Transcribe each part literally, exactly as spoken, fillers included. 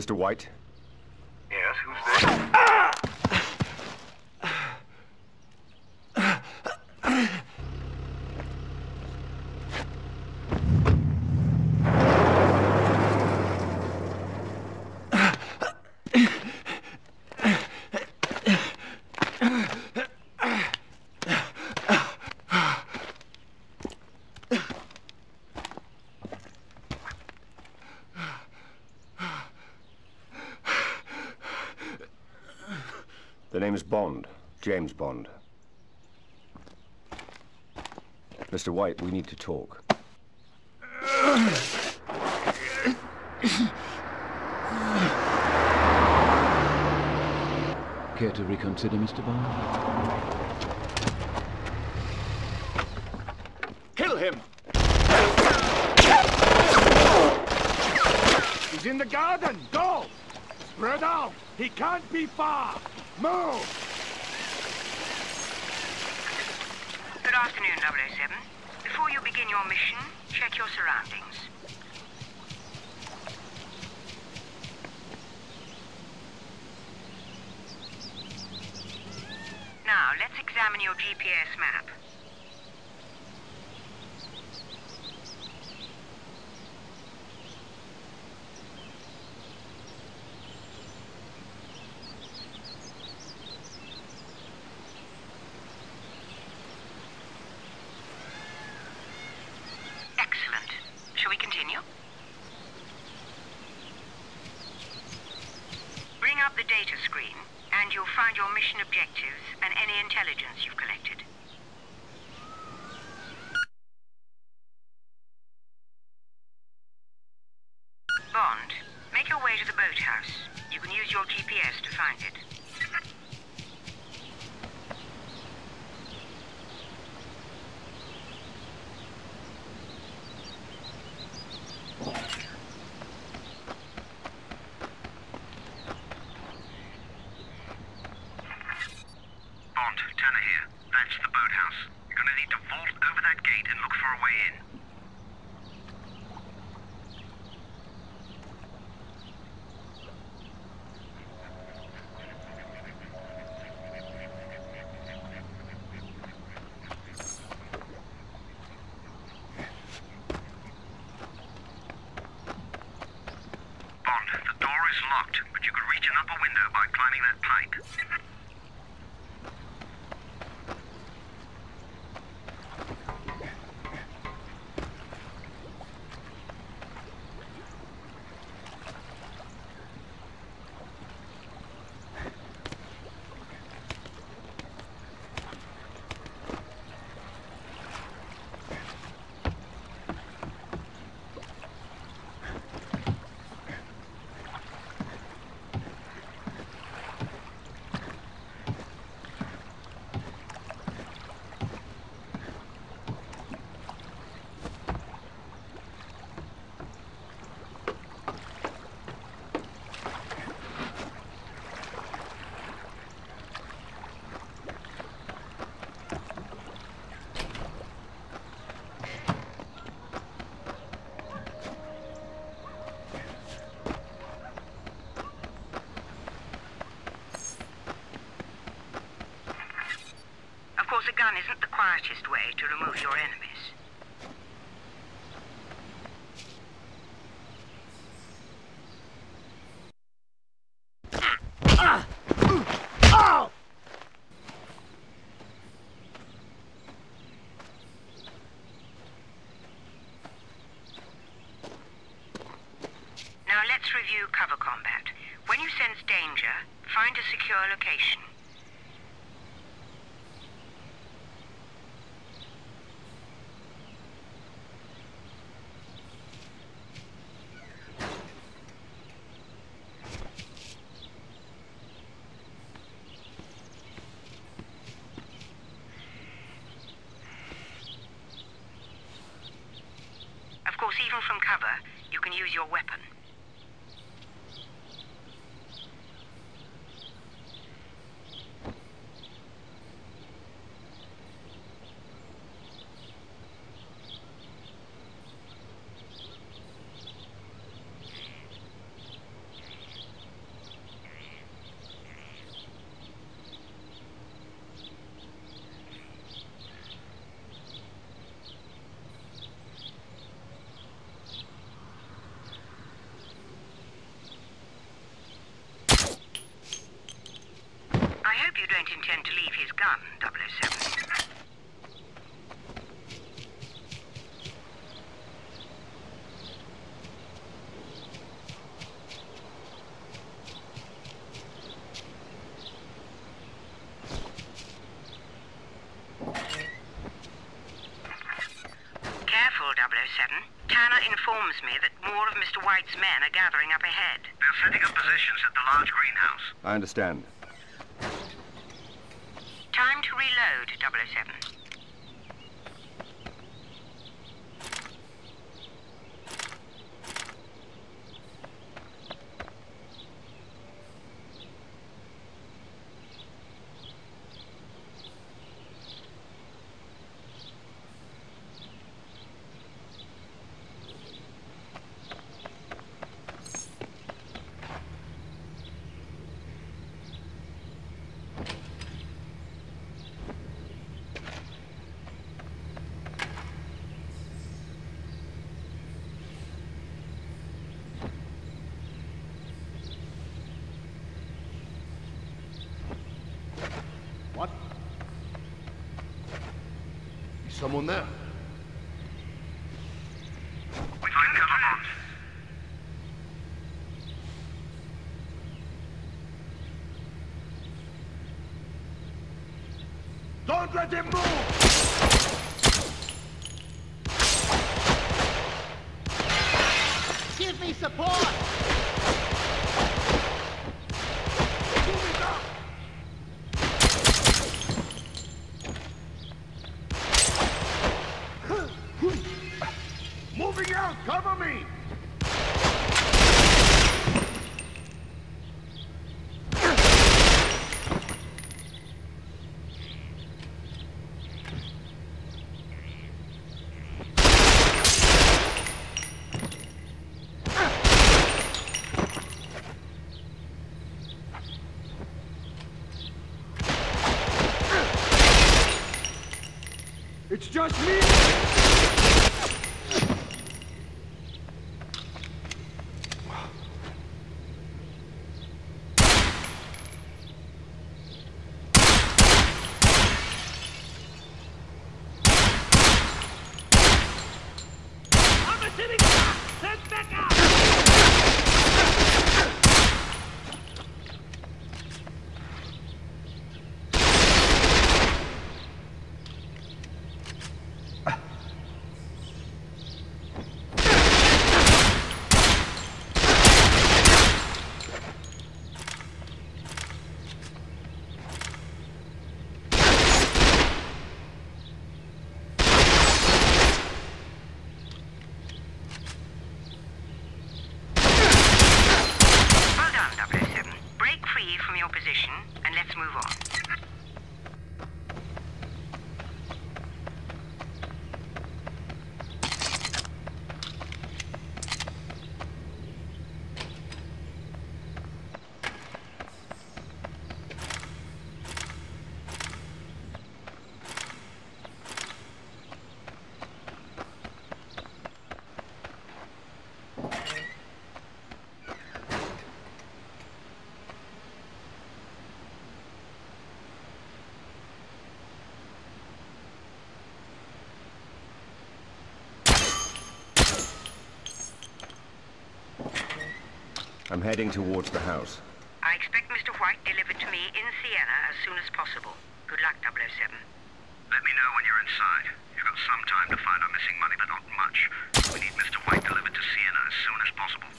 Mister White? Yes, who's there? The name is Bond, James Bond. Mister White, we need to talk. Care to reconsider, Mister Bond? Kill him! He's in the garden! Go! Spread out! He can't be far! Move! Good afternoon, double oh seven. Before you begin your mission, check your surroundings. Now, let's examine your G P S map. The data screen, and you'll find your mission objectives and any intelligence you've collected. Bond, make your way to the boathouse. You can use your G P S to find it. A gun isn't the quietest way to remove your enemies. Now let's review cover combat. When you sense danger, find a secure location. Even from cover, you can use your weapon. double oh seven, Tanner informs me that more of Mister White's men are gathering up ahead. They're setting up positions at the large greenhouse. I understand. Time to reload, double oh seven. Someone there. We find cover, Bond. Don't let him move! Give me support! It's just me! I'm heading towards the house. I expect Mister White delivered to me in Siena as soon as possible. Good luck, double oh seven. Let me know when you're inside. You've got some time to find our missing money, but not much. We need Mister White delivered to Siena as soon as possible.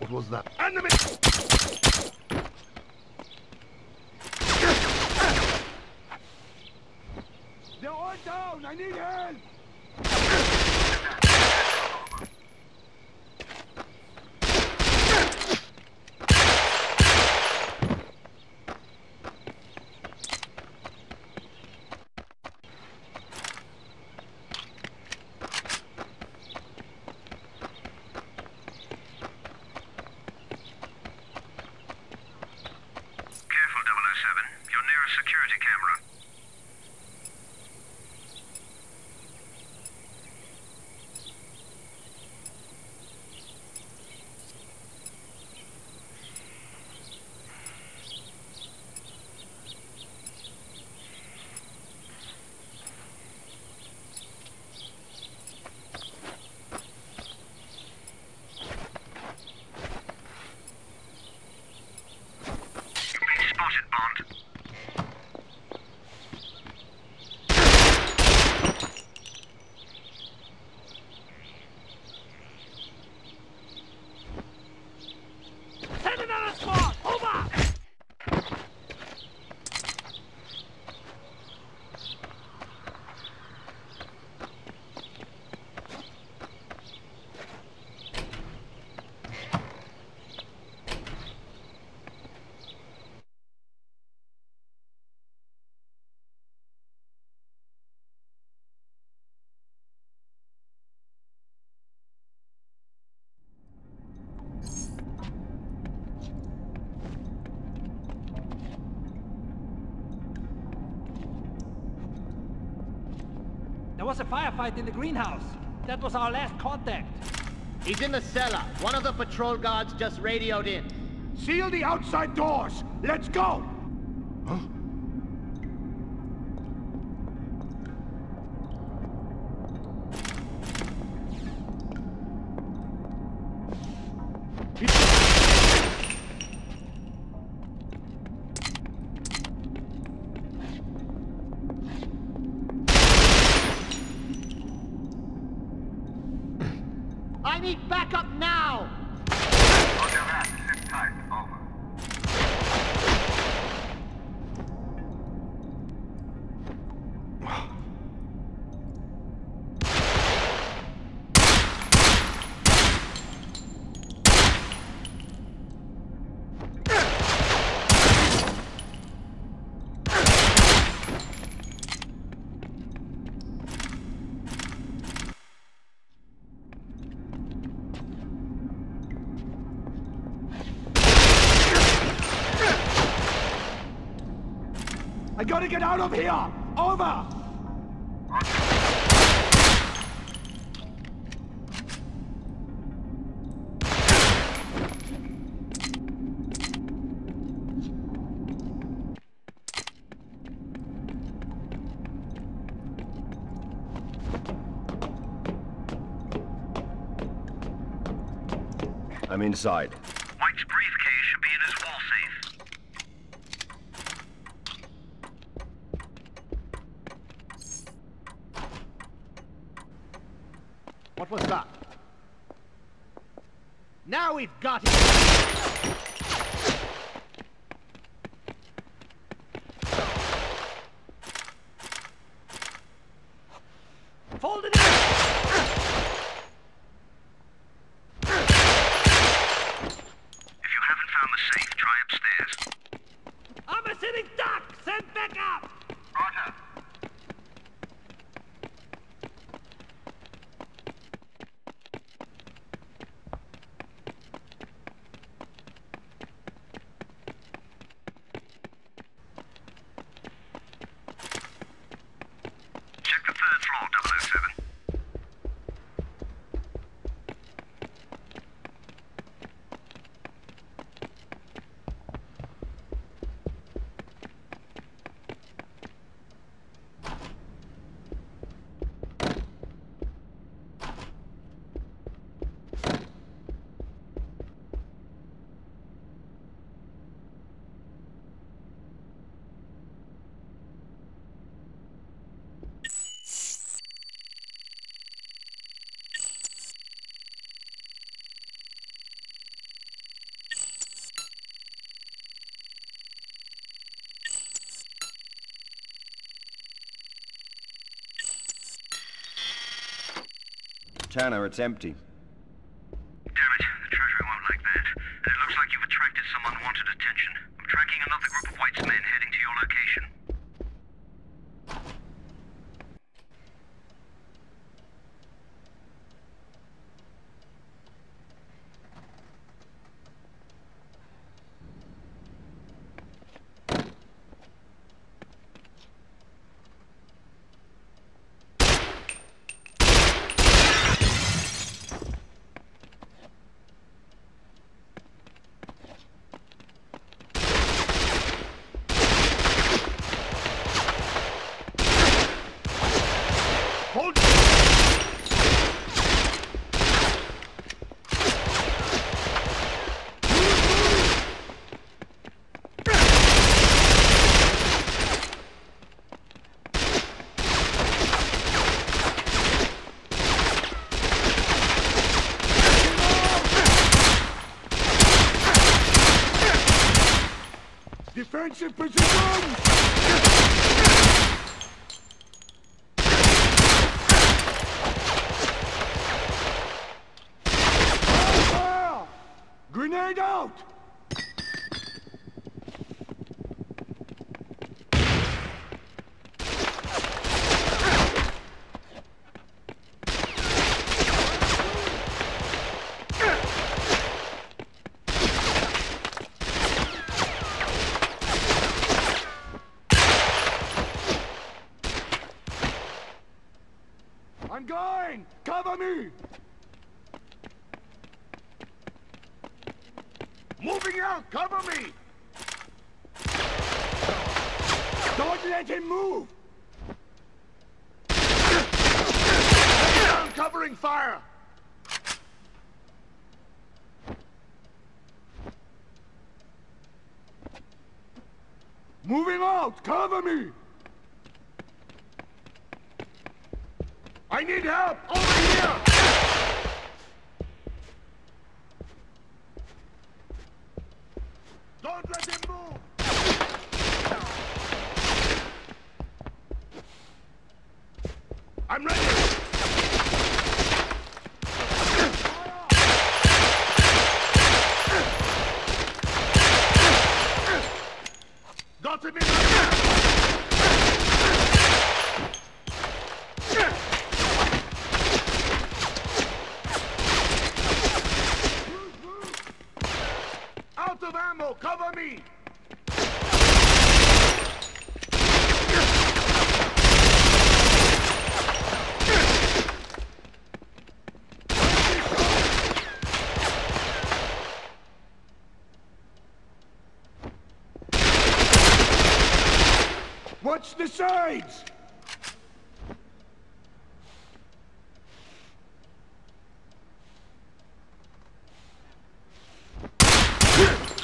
What was that? Enemy! They're all down! I need help! Security camera. There was a firefight in the greenhouse. That was our last contact. He's in the cellar. One of the patrol guards just radioed in. Seal the outside doors. Let's go! Huh? I need backup now! On your ass, sit tight, over. I gotta get out of here! Over! I'm inside. White's briefcase should be in his wall safe. What was that? Now we've got it! Fold it in! Tanner, it's empty. Damn it, the Treasury won't like that. And it looks like you've attracted some unwanted attention. I'm tracking another group of White's men heading to your location. Defensive position! Grenade out! I'm going! Cover me! Moving out! Cover me! Don't let him move! I'm covering fire! Moving out! Cover me! I need help! Over here! Don't let him move! I'm ready! Got him in there! Of ammo, cover me! Watch the sides!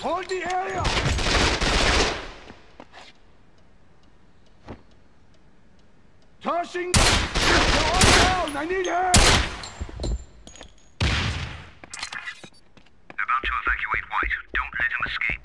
Hold the area! Tossing down! I need help! About to evacuate White. Don't let him escape.